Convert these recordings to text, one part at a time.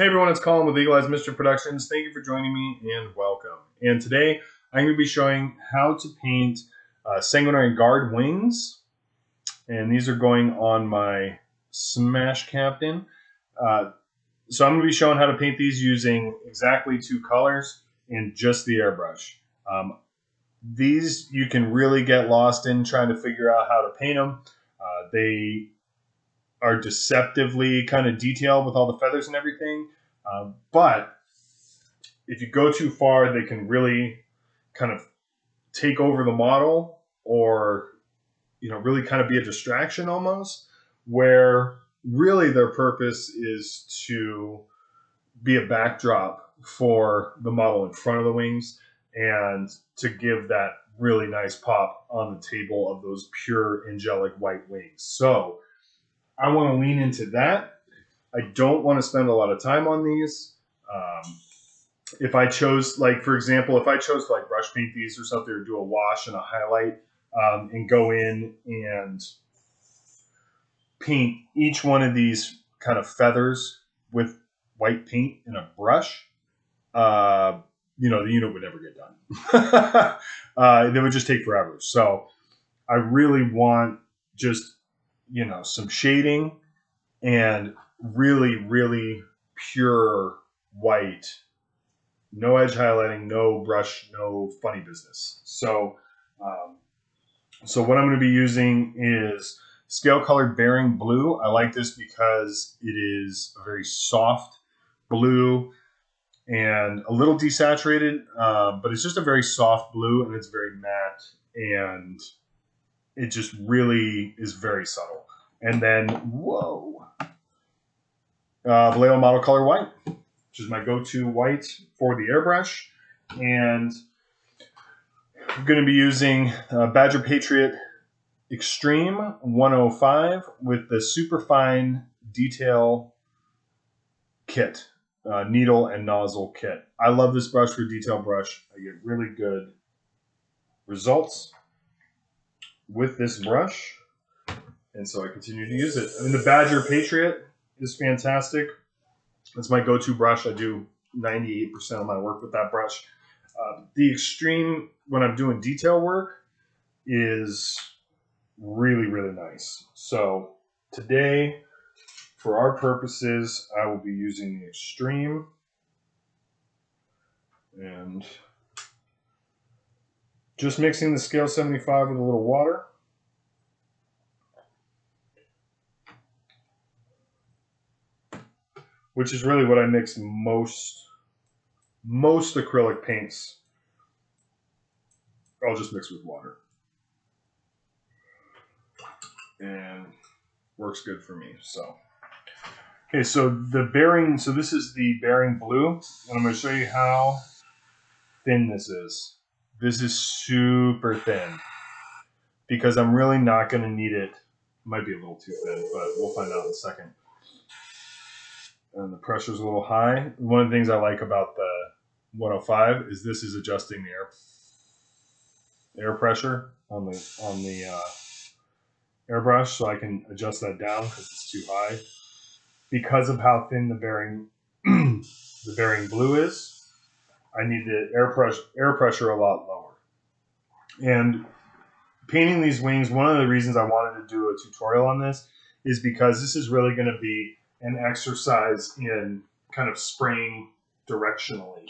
Hey everyone, it's Colin with Legalized Mischief Productions. Thank you for joining me and welcome. And today I'm going to be showing how to paint Sanguinary Guard wings. And these are going on my Smash Captain. So I'm going to be showing how to paint these using exactly two colors and just the airbrush. These you can really get lost in trying to figure out how to paint them. They are deceptively kind of detailed with all the feathers and everything. But if you go too far, they can really kind of take over the model or, you know, really kind of be a distraction almost, where really their purpose is to be a backdrop for the model in front of the wings and to give that really nice pop on the table of those pure angelic white wings. So I want to lean into that. I don't want to spend a lot of time on these. If I chose, like, for example, if I chose to, like, brush paint these or something, or do a wash and a highlight and go in and paint each one of these kind of feathers with white paint and a brush, you know, the unit would never get done. It would just take forever. So I really want just, you know, some shading and really, really pure white, no edge highlighting, no brush, no funny business. So, so what I'm going to be using is Scale Colour Bearing Blue. I like this because it is a very soft blue and a little desaturated, but it's just a very soft blue and it's very matte and it just really is very subtle. And then, whoa, Vallejo Model Color White, which is my go-to white for the airbrush. And I'm going to be using Badger Patriot Extreme 105 with the Superfine Detail Kit, Needle and Nozzle Kit. I love this brush for detail brush. I get really good results with this brush, and so I continue to use it. I mean, the Badger Patriot is fantastic. That's my go-to brush. I do 98% of my work with that brush. The Extreme, when I'm doing detail work, is really, really nice. So today, for our purposes, I will be using the Extreme, and just mixing the Scale 75 with a little water. Which is really what I mix most acrylic paints. I'll just mix with water. And works good for me. So okay, so the bearing, so this is the Bearing Blue, and I'm going to show you how thin this is. This is super thin because I'm really not going to need it. It might be a little too thin, but we'll find out in a second. And the pressure's a little high. One of the things I like about the 105 is this is adjusting the air pressure on the airbrush, so I can adjust that down because it's too high. Because of how thin the bearing the Bearing Blue is, I need the air pressure a lot lower. And painting these wings, one of the reasons I wanted to do a tutorial on this is because this is really going to be an exercise in kind of spraying directionally.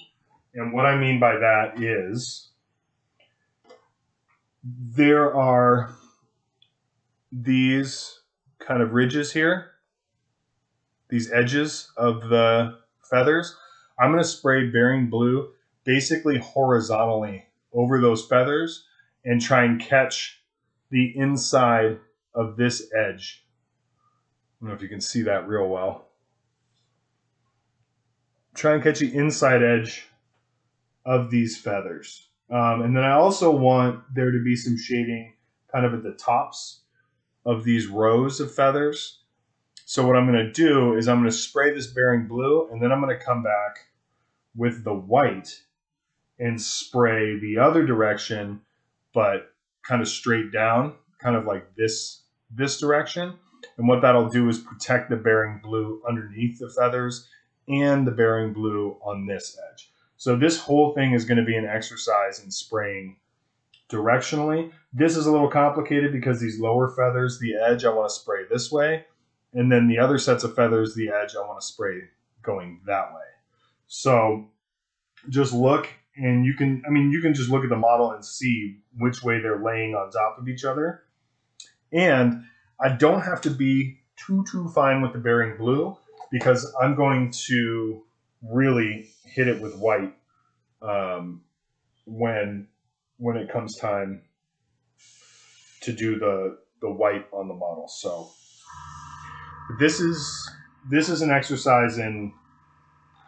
And what I mean by that is there are these kind of ridges here, these edges of the feathers. I'm going to spray Bearing Blue basically horizontally over those feathers and try and catch the inside of this edge. I don't know if you can see that real well. Try and catch the inside edge of these feathers. And then I also want there to be some shading kind of at the tops of these rows of feathers. So what I'm going to do is I'm going to spray this Bearing Blue, and then I'm going to come back with the white and spray the other direction, but kind of straight down, kind of like this direction. And what that'll do is protect the Bearing Blue underneath the feathers and the bearing blue on this edge. So this whole thing is going to be an exercise in spraying directionally. This is a little complicated because these lower feathers, the edge, I want to spray this way. And then the other sets of feathers, the edge, I want to spray going that way. So just look, and you can, I mean, you can just look at the model and see which way they're laying on top of each other. And I don't have to be too fine with the bearing blue because I'm going to really hit it with white when it comes time to do the white on the model. So this is an exercise in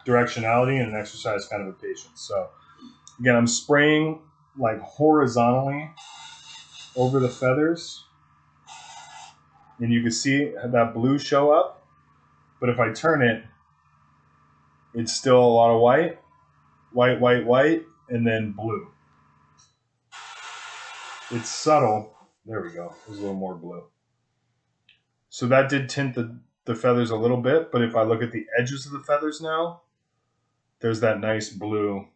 directionality and an exercise kind of in patience. So again, I'm spraying like horizontally over the feathers, and you can see that blue show up, but if I turn it, it's still a lot of white, white, white, white, and then blue. It's subtle. There we go. There's a little more blue. So that did tint the feathers a little bit, but if I look at the edges of the feathers now, there's that nice blue.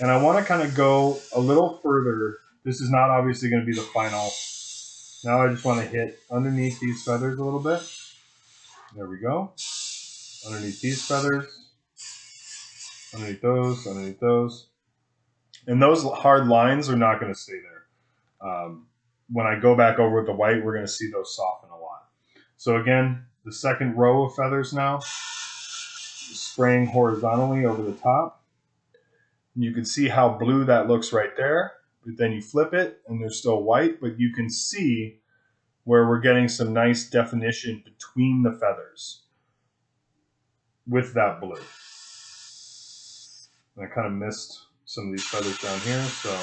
And I want to kind of go a little further. This is not obviously going to be the final. Now I just want to hit underneath these feathers a little bit. There we go. Underneath these feathers. Underneath those, underneath those. And those hard lines are not going to stay there. When I go back over with the white, we're going to see those soften a lot. So again, the second row of feathers now, spraying horizontally over the top. And you can see how blue that looks right there, but then you flip it and they're still white, but you can see where we're getting some nice definition between the feathers with that blue. And I kind of missed some of these feathers down here, so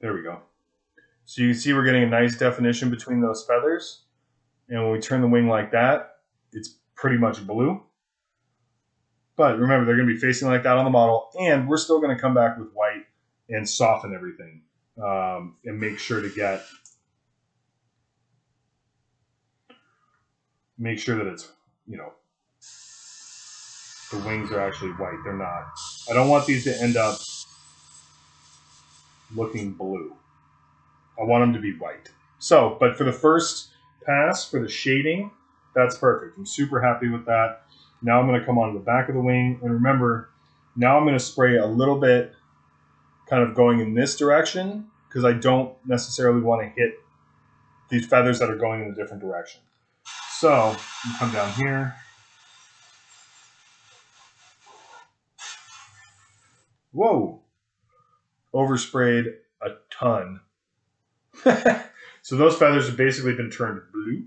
there we go. So you can see we're getting a nice definition between those feathers. And when we turn the wing like that, it's pretty much blue. But remember, they're going to be facing like that on the model, and we're still going to come back with white and soften everything and make sure that it's, you know, the wings are actually white. They're not. I don't want these to end up looking blue. I want them to be white. So, but for the first pass, for the shading, that's perfect. I'm super happy with that. Now I'm going to come on the back of the wing. And remember, now I'm going to spray a little bit kind of going in this direction because I don't necessarily want to hit these feathers that are going in a different direction. So you come down here. Whoa. Oversprayed a ton. So those feathers have basically been turned blue,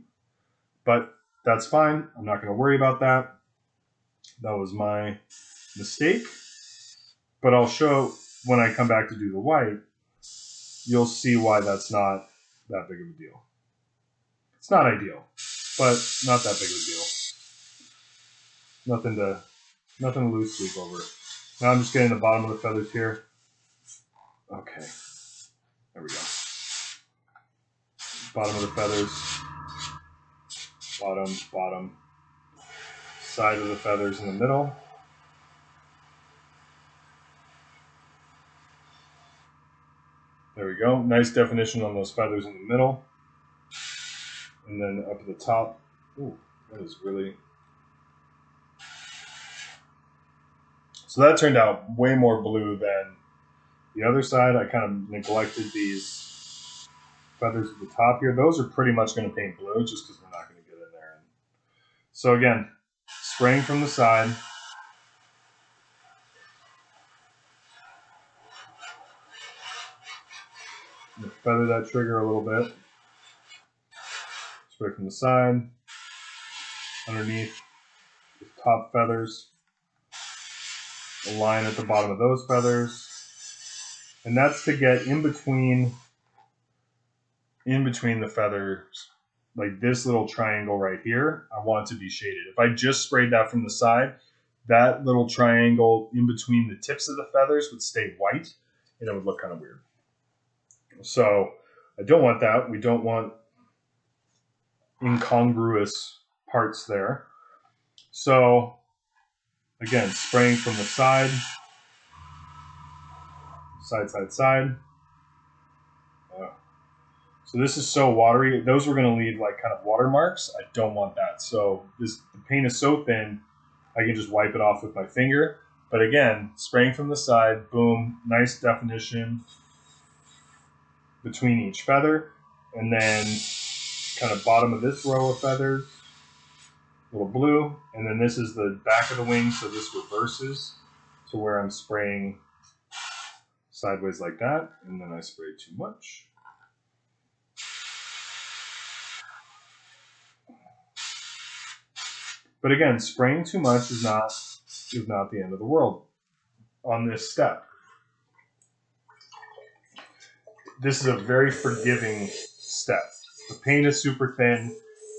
but that's fine. I'm not going to worry about that. That was my mistake, but I'll show when I come back to do the white, you'll see why that's not that big of a deal. It's not ideal, but not that big of a deal. Nothing to lose sleep over. Now I'm just getting the bottom of the feathers here. Okay. There we go. Bottom of the feathers. Bottom, bottom. Side of the feathers in the middle. There we go. Nice definition on those feathers in the middle. And then up at the top. Ooh, that is really... So that turned out way more blue than the other side. I kind of neglected these feathers at the top here. Those are pretty much going to paint blue just because we're not going to get in there. So again, spraying from the side. Feather that trigger a little bit. Spray from the side. Underneath the top feathers. A line at the bottom of those feathers. And that's to get in between the feathers. Like this little triangle right here, I want it to be shaded. If I just sprayed that from the side, that little triangle in between the tips of the feathers would stay white and it would look kind of weird. So I don't want that. We don't want incongruous parts there. So again, spraying from the side, side. So this is so watery. Those were going to leave like kind of water marks. I don't want that. So this, the paint is so thin, I can just wipe it off with my finger. But again, spraying from the side, boom, nice definition between each feather. And then kind of bottom of this row of feathers, little blue. And then this is the back of the wing. So this reverses to where I'm spraying sideways like that. And then I spray too much. But again, spraying too much is not the end of the world on this step. This is a very forgiving step. The paint is super thin,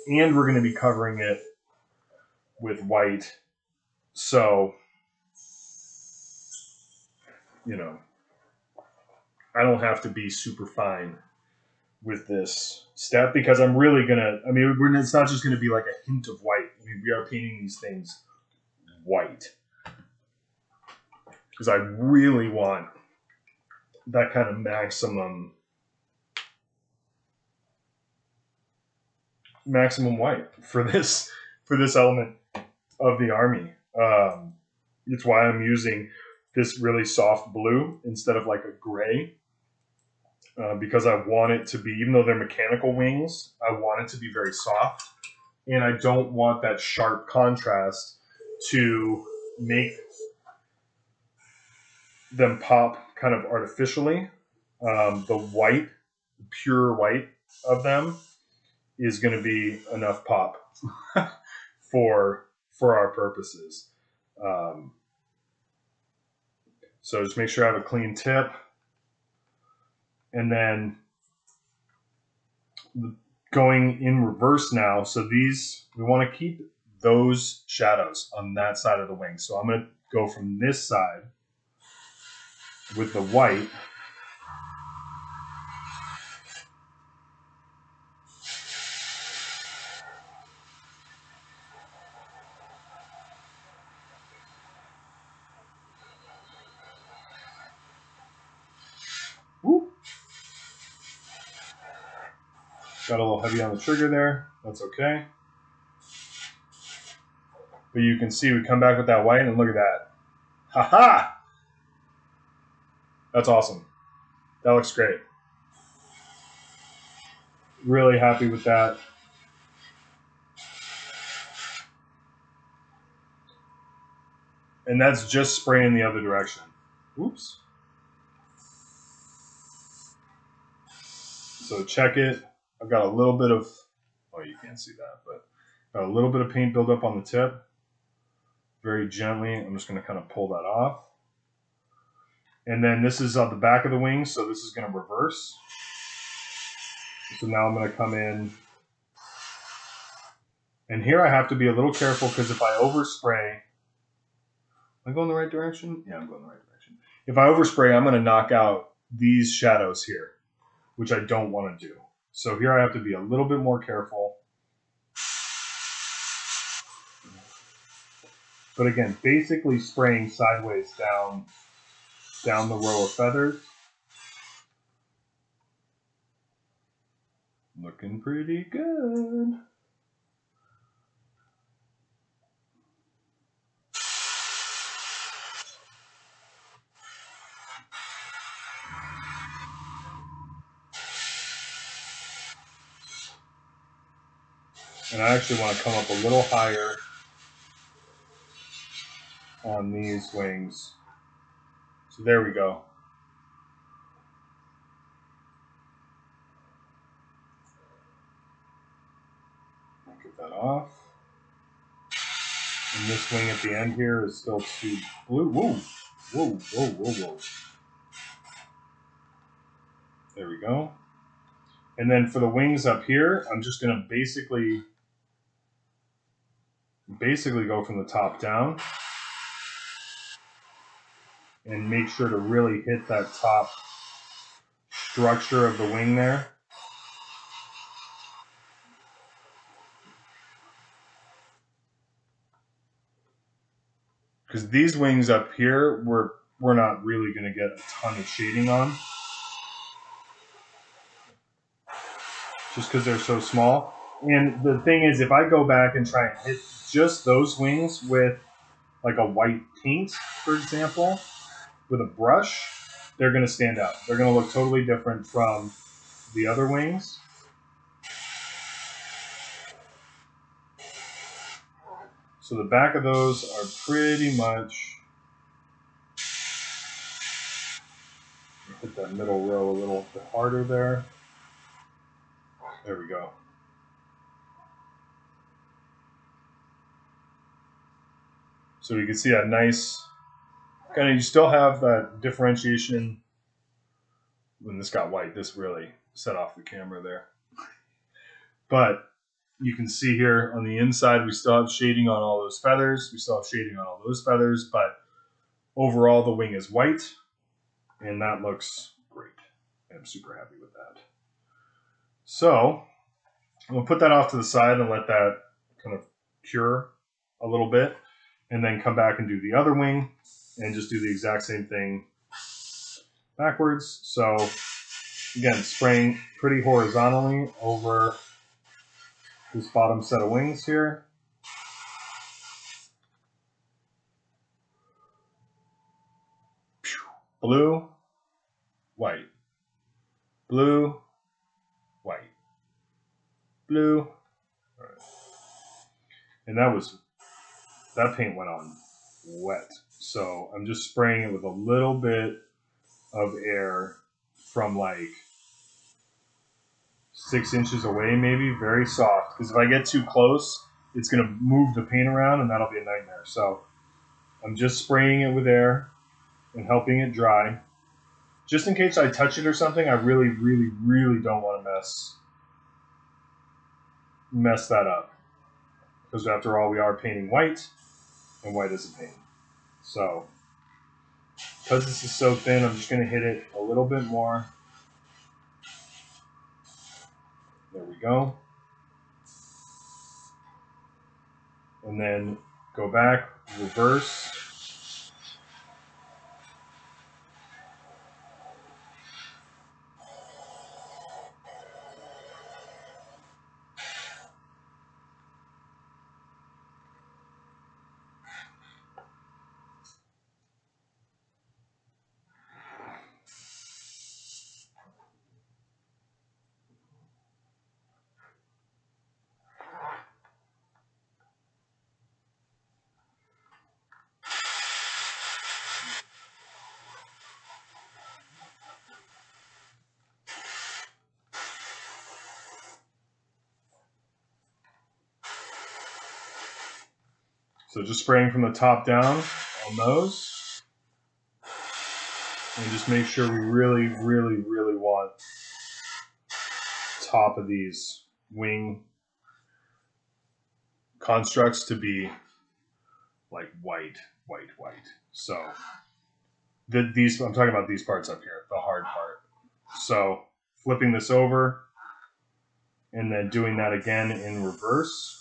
and we're going to be covering it with white. So, you know, I don't have to be super fine with this step because I'm really going to, I mean, it's not just going to be like a hint of white. I mean, we are painting these things white because I really want that kind of maximum white for this element of the army. It's why I'm using this really soft blue instead of like a gray. Because I want it to be, even though they're mechanical wings, I want it to be very soft. And I don't want that sharp contrast to make them pop kind of artificially. The white, the pure white of them is going to be enough pop for our purposes. So just make sure I have a clean tip. And then going in reverse now. So these, we want to keep those shadows on that side of the wing. So I'm going to go from this side with the white. Got a little heavy on the trigger there. That's okay. But you can see we come back with that white and look at that. Ha-ha! That's awesome. That looks great. Really happy with that. And that's just spraying the other direction. Oops. So check it. I've got a little bit of, oh, you can't see that, but got a little bit of paint buildup on the tip. Very gently, I'm just going to kind of pull that off. And then this is on the back of the wing, so this is going to reverse. So now I'm going to come in. And here I have to be a little careful because if I overspray, am I going the right direction? Yeah, I'm going the right direction. If I overspray, I'm going to knock out these shadows here, which I don't want to do. So here I have to be a little bit more careful. But again, basically spraying sideways down the row of feathers. Looking pretty good. And I actually want to come up a little higher on these wings. So there we go. Get that off. And this wing at the end here is still too blue. Whoa. There we go. And then for the wings up here, I'm just going to basically go from the top down and make sure to really hit that top structure of the wing there. because these wings up here, we're not really going to get a ton of shading on, just because they're so small. And the thing is, if I go back and try and hit just those wings with like a white paint, for example, with a brush, they're going to stand out. They're going to look totally different from the other wings. So the back of those are pretty much, hit that middle row a little bit harder there. There we go. So you can see a nice, kind of, you still have that differentiation. When this got white, this really set off the camera there. But you can see here on the inside, we still have shading on all those feathers. We still have shading on all those feathers, but overall the wing is white, and that looks great. I'm super happy with that. So I'm gonna put that off to the side and let that kind of cure a little bit, and then come back and do the other wing and just do the exact same thing backwards. So again, spraying pretty horizontally over this bottom set of wings here. Blue, white, blue, white, blue. All right. And that paint went on wet. So I'm just spraying it with a little bit of air from like 6 inches away, maybe, very soft, because if I get too close, it's going to move the paint around and that'll be a nightmare. So I'm just spraying it with air and helping it dry, just in case I touch it or something. I really, really, really don't want to mess that up, because after all, we are painting white, and white is a paint. So because this is so thin, I'm just going to hit it a little bit more. There we go. And then go back, reverse. So just spraying from the top down on those, and just make sure we really, really, really want top of these wing constructs to be like white, white, white. So these, I'm talking about these parts up here, the hard part. So flipping this over and then doing that again in reverse.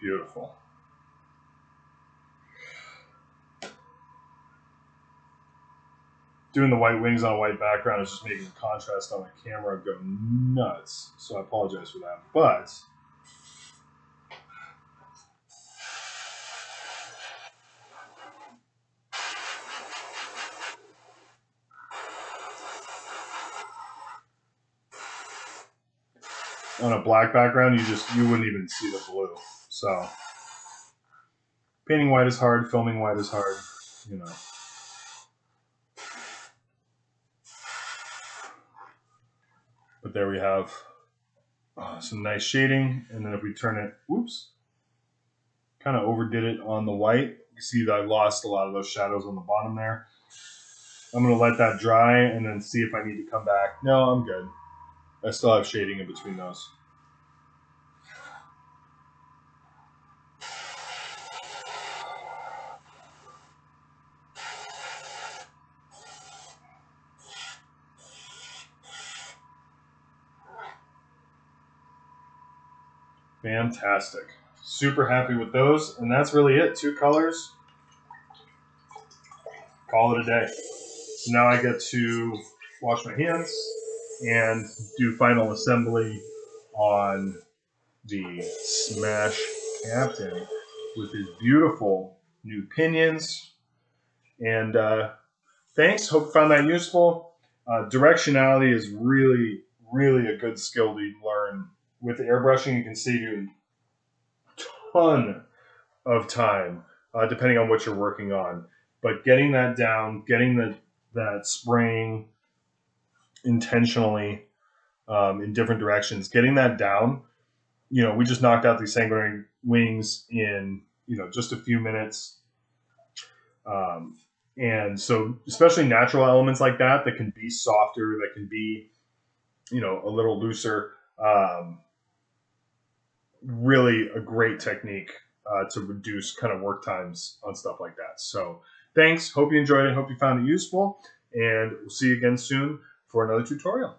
Beautiful. Doing the white wings on a white background is just making the contrast on my camera go nuts, so I apologize for that. But on a black background, you wouldn't even see the blue. So painting white is hard, filming white is hard, you know. But there we have some nice shading. And then if we turn it, whoops, kind of overdid it on the white. You see that I lost a lot of those shadows on the bottom there. I'm going to let that dry and then see if I need to come back. No, I'm good. I still have shading in between those. Fantastic. Super happy with those. And that's really it. 2 colors. Call it a day. So now I get to wash my hands and do final assembly on the Smash Captain with his beautiful new pinions. And thanks. Hope you found that useful. Directionality is really, really a good skill to learn. With airbrushing, you can save you a ton of time, depending on what you're working on. But getting that down, getting that spraying intentionally in different directions, getting that down, you know, we just knocked out these sanguinary wings in, you know, just a few minutes. And so especially natural elements like that, that can be softer, that can be, you know, a little looser, really a great technique to reduce kind of work times on stuff like that. So thanks. Hope you enjoyed it. Hope you found it useful. And we'll see you again soon for another tutorial.